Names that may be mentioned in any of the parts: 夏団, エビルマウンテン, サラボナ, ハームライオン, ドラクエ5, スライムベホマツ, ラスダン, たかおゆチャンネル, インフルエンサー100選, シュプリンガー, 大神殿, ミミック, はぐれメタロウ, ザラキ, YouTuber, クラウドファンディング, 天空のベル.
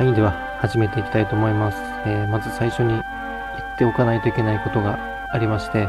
はい、では始めていきたいと思います。まず最初に言っておかないといけないことがありまして、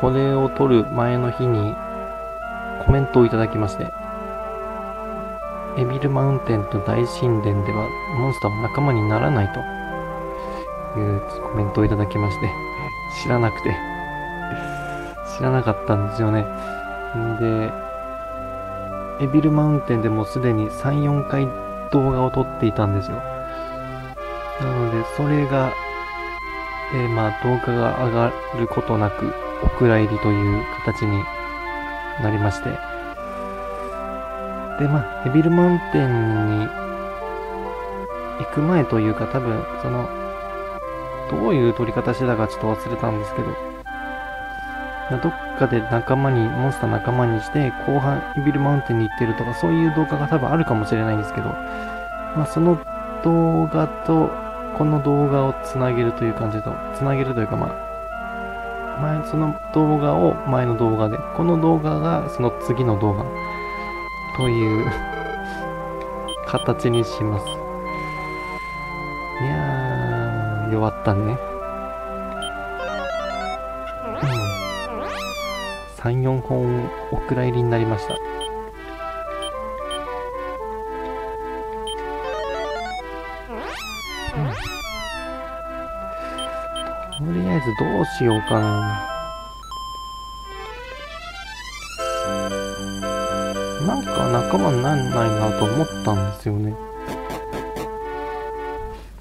これを撮る前の日にコメントをいただきまして、エビルマウンテンと大神殿ではモンスターは仲間にならないというコメントをいただきまして、知らなかったんですよね。で、エビルマウンテンでもすでに3、4回動画を撮っていたんですよ。なので、それが、動画が上がることなく、お蔵入りという形になりまして。で、エビルマウンテンに行く前というか、多分、どういう撮り方してたかちょっと忘れたんですけど、どっかでモンスター仲間にして、後半エビルマウンテンに行ってるとか、そういう動画が多分あるかもしれないんですけど、その動画と、この動画をつなげるという感じと、つなげるというか、その動画を前の動画で、この動画がその次の動画という形にします。いやー、弱ったね。3、4本お蔵入りになりました。とりあえずどうしようかな。なんか仲間にならないなと思ったんですよね。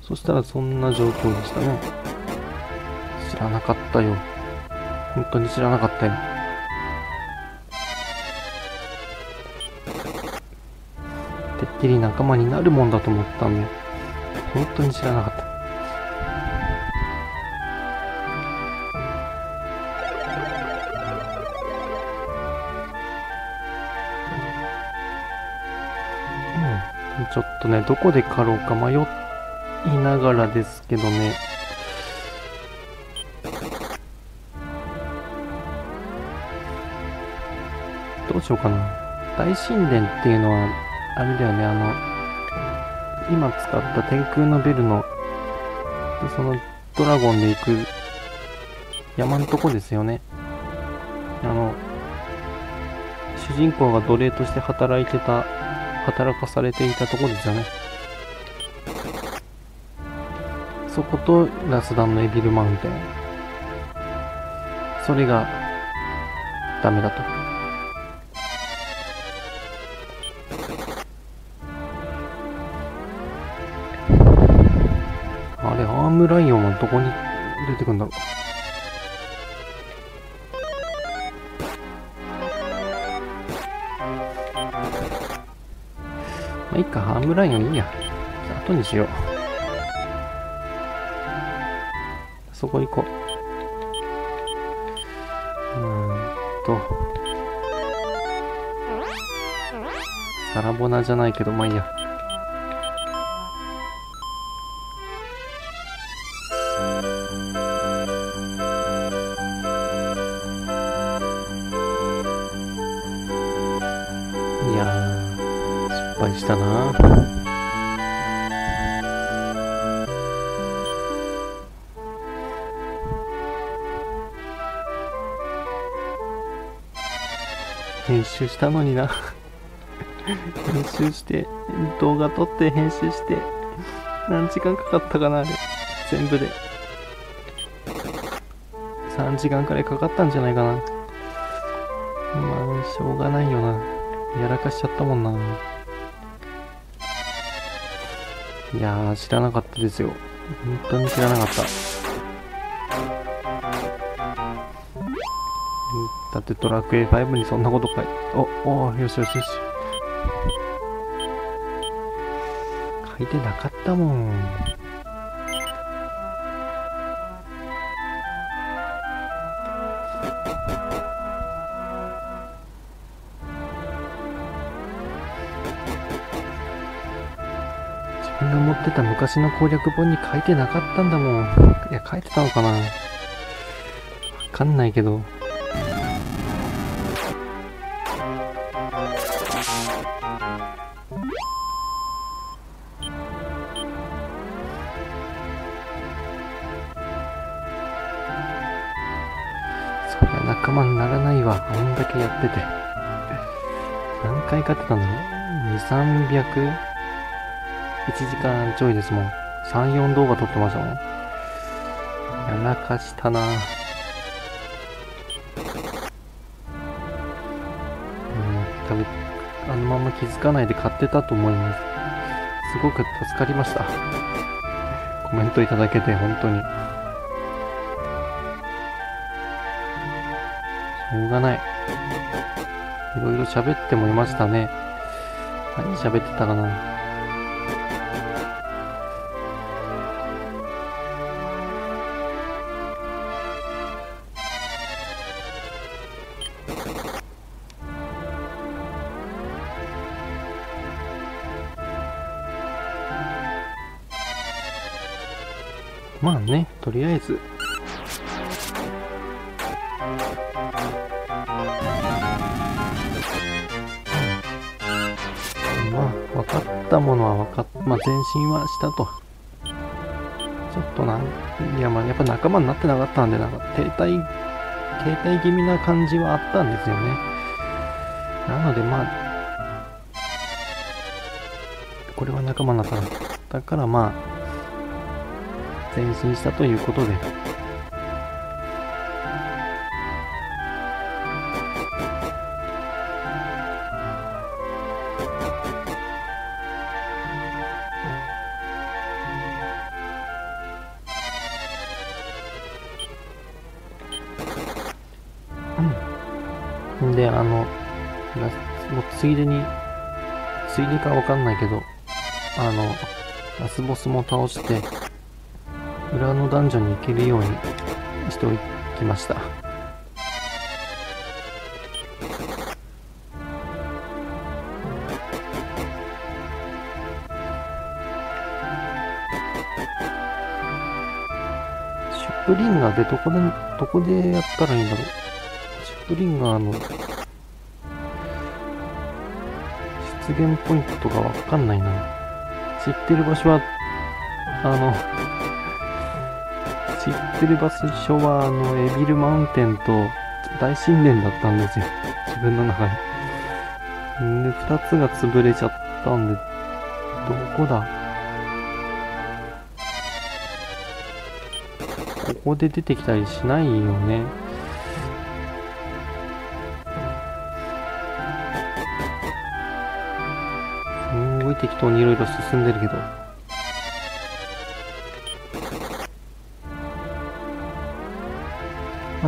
そしたらそんな状況でしたね。知らなかったよ。本当に知らなかったよ。てっきり仲間になるもんだと思ったんで、本当に知らなかった。ちょっとね、どこで狩ろうか迷いながらですけどね。どうしようかな。大神殿っていうのは、あれだよね、今使った天空のベルの、そのドラゴンで行く山のとこですよね。主人公が奴隷として働かされていたとこですよね。そことラスダンのエビルマウンテン。それがダメだと。ライオンはどこに出てくるんだろう。いいか、ハームライオンいいや。あとにしよう。そこ行こう。サラボナじゃないけど、いいや。したな。編集したのにな。編集して動画撮って編集して何時間かかったかな。あれ全部で3時間くらいかかったんじゃないかな。しょうがないよな。やらかしちゃったもんな。いやー、知らなかったですよ。本当に知らなかった。だってドラクエ5にそんなこと書いて、よしよしよし。書いてなかったもん。持ってた昔の攻略本に書いてなかったんだもん。いや、書いてたのかな、わかんないけど。頭にならないわ。あんだけやってて何回勝ってたんだろう。200、300、1時間ちょいですもん。3、4動画撮ってましたもん。やらかしたな。多分あのまま気づかないで買ってたと思います。すごく助かりました。コメントいただけて本当にしょうがない。いろいろ喋ってもいましたね。何喋ってたかな。まあね、とりあえずまあ分かったものは分かった。まあ前進はしたと。ちょっといやまあやっぱ仲間になってなかったんで、なんか停滞気味な感じはあったんですよね。なのでまあこれは仲間になったんだから、まあ前進したということで、うん、でもうついでかわかんないけどラスボスも倒して裏のダンジョンに行けるようにしておきました。シュプリンガーでどこでやったらいいんだろう。シュプリンガーの出現ポイントがわかんないな。知ってる場所は知ってる場所はエビルマウンテンと大神殿だったんですよ、自分の中で。で2つが潰れちゃったんで、どこだ。ここで出てきたりしないよね。すごい適当にいろいろ進んでるけど。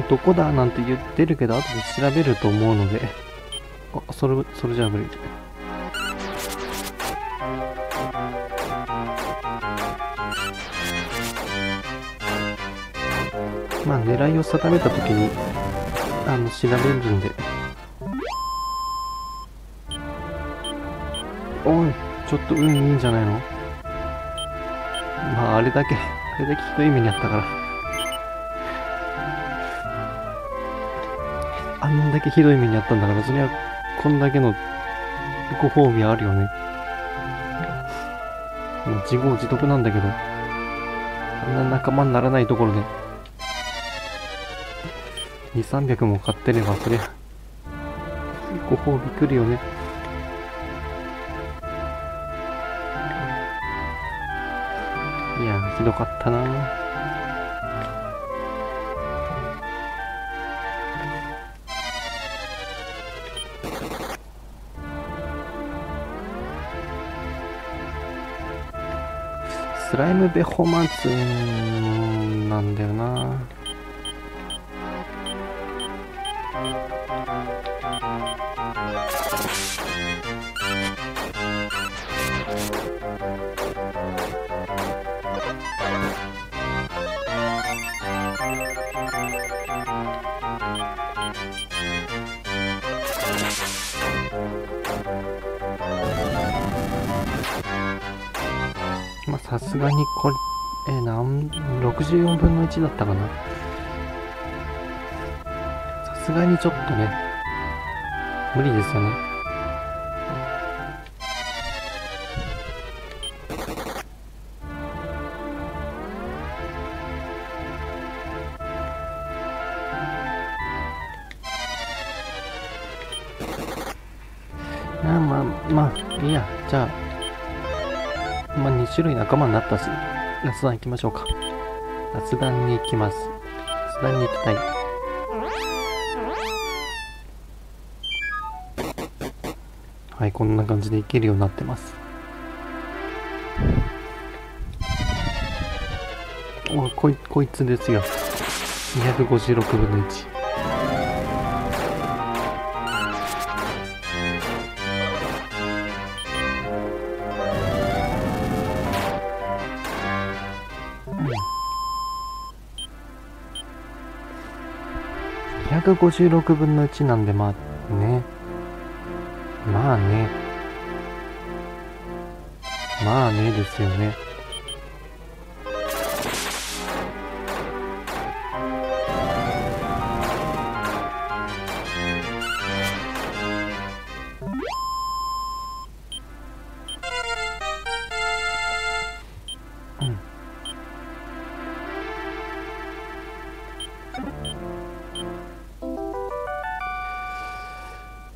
どこだなんて言ってるけど後で調べると思うので、あ、それじゃあ無理。まあ狙いを定めた時に調べるんで。おい、ちょっと運いいんじゃないの。まああれだけひどい目にあったから、あんだけひどい目にあったんだから、そりゃこんだけのご褒美あるよね。もう自業自得なんだけど、あんな仲間にならないところで200、300も買ってれば、そりゃご褒美くるよね。いやー、ひどかったなー。スライムベホマツなんだよな。さすがにこれ64分の1だったかな。さすがにちょっとね無理ですよね。まあいいや。じゃあ2種類仲間になったし、夏団行きましょうか。夏団に行きます。夏団に行きたい。はい、こんな感じで行けるようになってます。お、こいつですよ。256分の1。256分の1なんで、まあね。まあね。まあねですよね。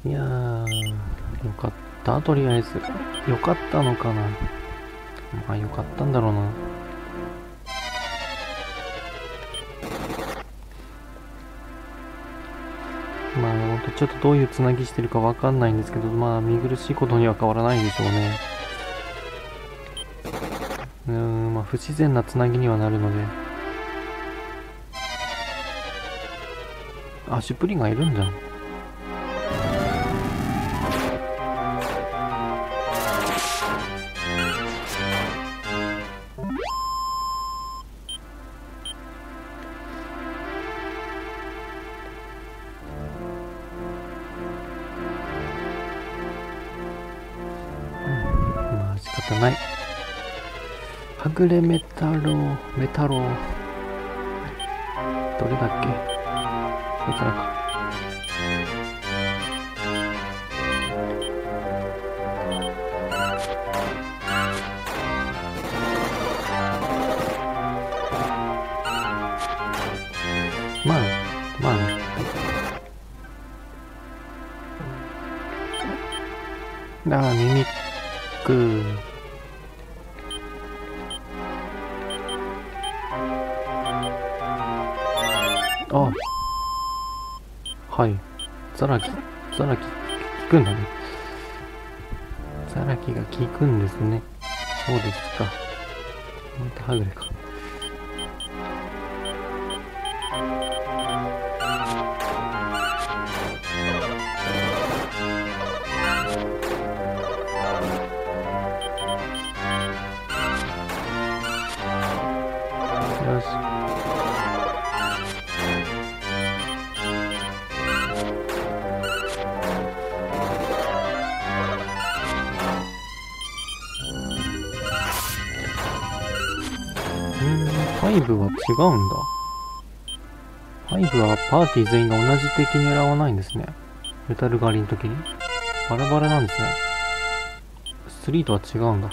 いやー、よかった。とりあえず。よかったのかな。まあ、よかったんだろうな。まあ、ほんとちょっとどういうつなぎしてるかわかんないんですけど、まあ、見苦しいことには変わらないでしょうね。まあ、不自然なつなぎにはなるので。あ、シュプリンがいるんじゃん。ない。はぐれメタロウ、メタロウ。どれだっけ？メタロウか。まあね。ああ、ミミック。あ、はい。ザラキ効くんだね。ザラキが効くんですね。そうですか。またはぐれか。5は違うんだ。5はパーティー全員が同じ敵狙わないんですね。メタル狩りの時にバラバラなんですね。3とは違うんだ。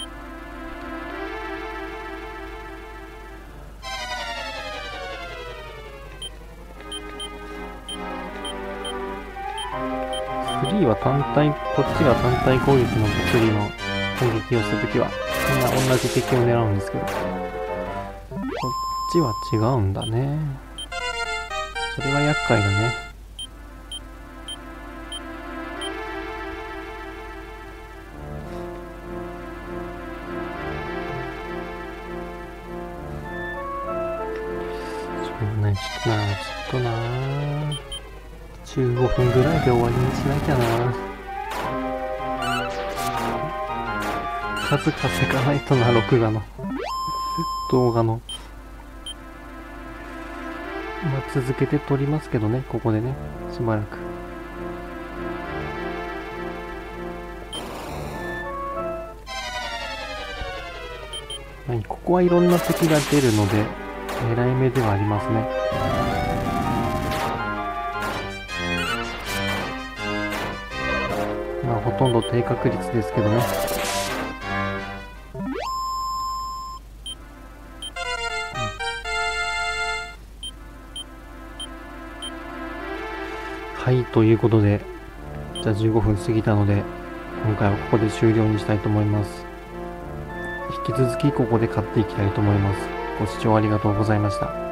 3は単体、こっちが単体攻撃の3の攻撃をした時はみんな同じ敵を狙うんですけど、こっちは違うんだね。それは厄介だね。しょうがない。ちょっとな15分ぐらいで終わりにしなきゃな。数稼がないとな、録画の動画の。まあ、続けて撮りますけどね、ここでね、しばらく。ここはいろんな敵が出るので、狙い目ではありますね。まあ、ほとんど低確率ですけどね。はい、ということで、じゃあ15分過ぎたので、今回はここで終了にしたいと思います。引き続きここで買っていきたいと思います。ご視聴ありがとうございました。